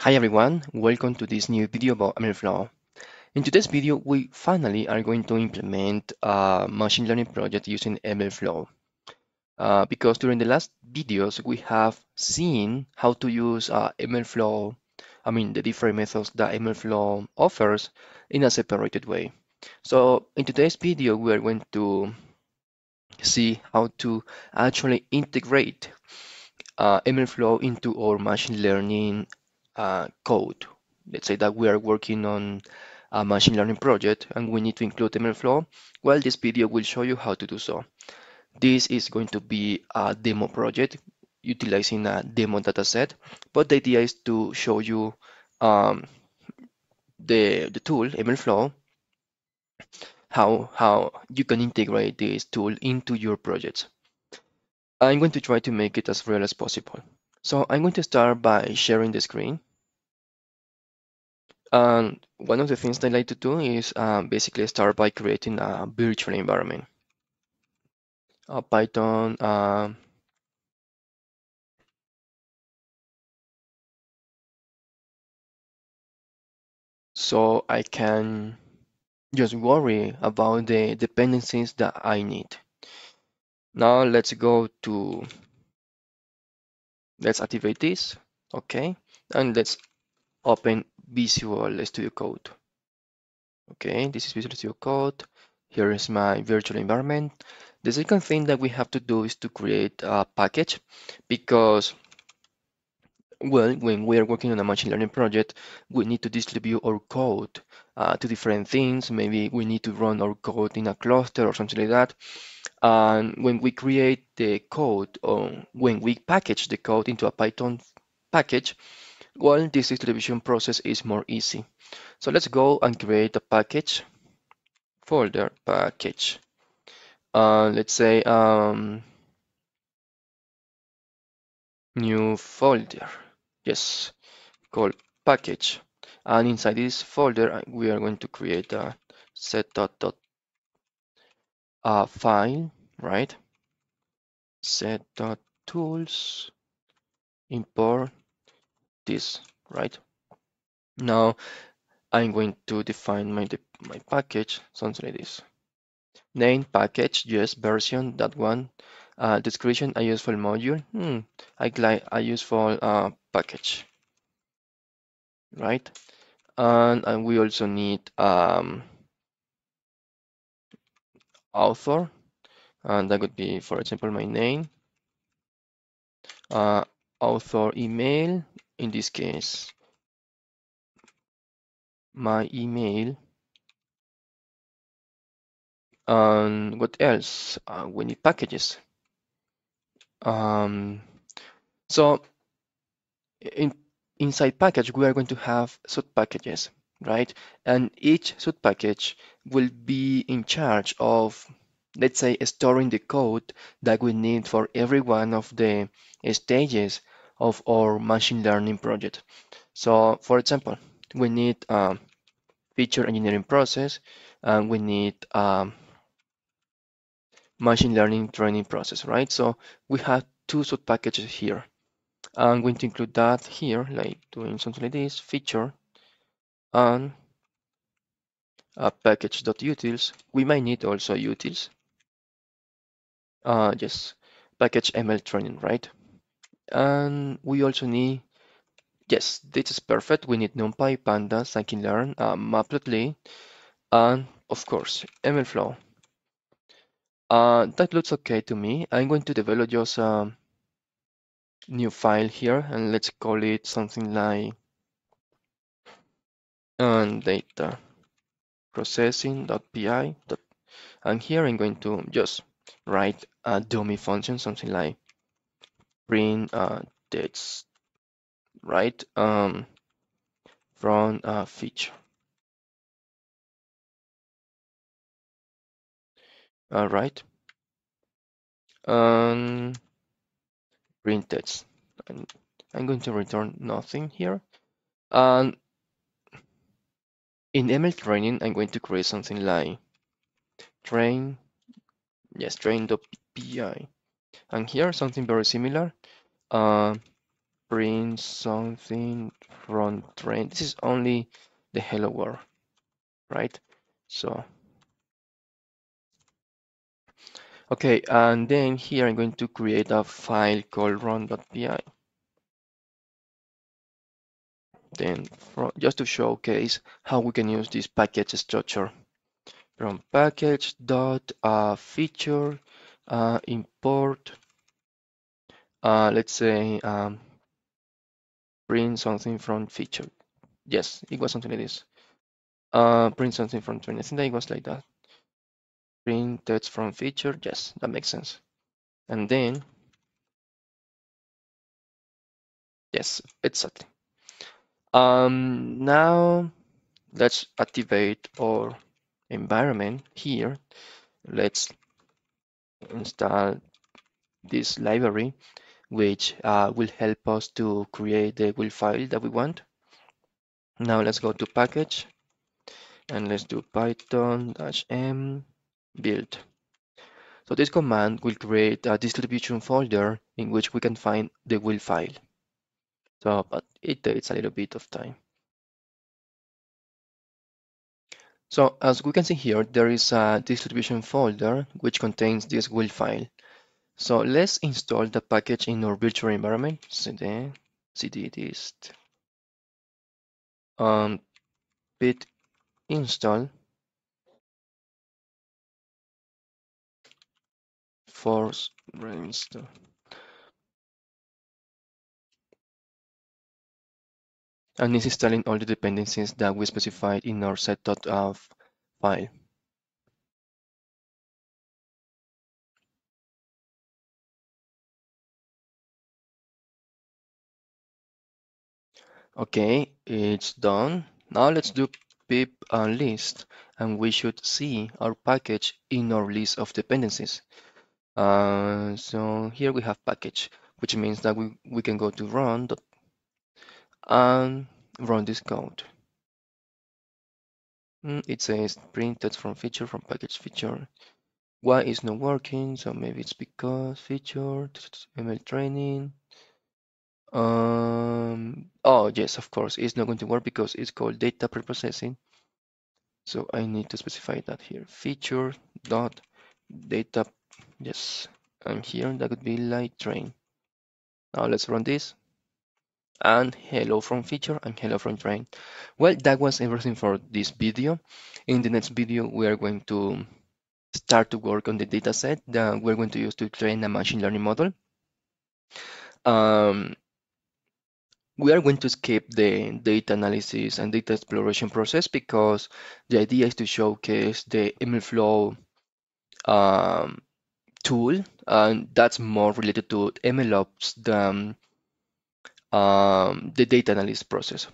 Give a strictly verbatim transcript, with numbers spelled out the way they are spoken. Hi everyone, welcome to this new video about MLflow. In today's video, we finally are going to implement a machine learning project using MLflow. Uh, because during the last videos, we have seen how to use uh, MLflow, I mean the different methods that MLflow offers in a separated way. So in today's video, we are going to see how to actually integrate uh, MLflow into our machine learning Uh, code. Let's say that we are working on a machine learning project and we need to include MLflow. Well, this video will show you how to do so. This is going to be a demo project utilizing a demo dataset, but the idea is to show you um, the the tool MLflow, how how you can integrate this tool into your projects. I'm going to try to make it as real as possible. So I'm going to start by sharing the screen. And one of the things that I like to do is um, basically start by creating a virtual environment. A Python uh, so I can just worry about the dependencies that I need. Now let's go to let's activate this, okay, and let's open Visual Studio Code. Okay, this is Visual Studio Code. Here is my virtual environment. The second thing that we have to do is to create a package because, well, when we are working on a machine learning project, we need to distribute our code uh, to different things. Maybe we need to run our code in a cluster or something like that. And when we create the code, or when we package the code into a Python package, well, this distribution process is more easy. So let's go and create a package folder package. Uh, let's say um, new folder. Yes, called package. And inside this folder, we are going to create a set dot dot. Uh, file, right? Set dot tools, import this, right? Now I'm going to define my my package something like this. Name package, yes, version, that one. Uh, description, I use for module. Hmm, I like I use for uh, package, right? And and we also need um. author, and that could be, for example, my name, uh, author email, in this case, my email, and what else? Uh, we need packages. Um, so in, inside package, we are going to have sub packages. Right, and each sub package will be in charge of, let's say, storing the code that we need for every one of the stages of our machine learning project. So, for example, we need a feature engineering process, and we need a machine learning training process. Right, so we have two sub packages here. I'm going to include that here, like doing something like this feature. And a package.utils. We might need also utils. Uh, yes, package M L training, right? And we also need, yes, this is perfect. We need NumPy, Pandas, scikit-learn, uh, matplotlib, and of course, MLflow. Uh, that looks okay to me. I'm going to develop just a new file here, and let's call it something like and data processing.py. And here I'm going to just write a dummy function, something like print uh, text, right, um, from a feature. All right, um, print text. And I'm going to return nothing here. And in M L training, I'm going to create something like train, yes, train.py. And here something very similar, uh, print something from train. This is only the hello world, right? So okay, and then here I'm going to create a file called run.py. Then from, just to showcase how we can use this package structure, from package dot uh, feature uh, import uh, let's say um, print something from feature. Yes, it was something like this. Uh, print something from train. I think that it was like that. Print text from feature. Yes, that makes sense. And then yes, exactly. Um, now let's activate our environment here. Let's install this library, which uh, will help us to create the will file that we want. Now let's go to package and let's do python-m build. So this command will create a distribution folder in which we can find the will file. So, but it takes a little bit of time. So as we can see here, there is a distribution folder which contains this will file. So let's install the package in our virtual environment. Cd, cd dist, um, pip install force reinstall. And it's installing all the dependencies that we specified in our set.av file. Okay, it's done. Now let's do pip uh, list, and we should see our package in our list of dependencies. Uh, so here we have package, which means that we, we can go to run and run this code. Mm, it says printed from feature, from package feature. Why is not working? So maybe it's because feature, M L training. Um, oh yes, of course, it's not going to work because it's called data preprocessing. So I need to specify that here. Feature dot data. Yes, and here that could be like train. Now let's run this. And hello from feature and hello from train. Well, that was everything for this video. In the next video, we are going to start to work on the data set that we're going to use to train a machine learning model. Um, we are going to skip the data analysis and data exploration process because the idea is to showcase the MLflow um, tool, and that's more related to MLOps than um, the data analysis process.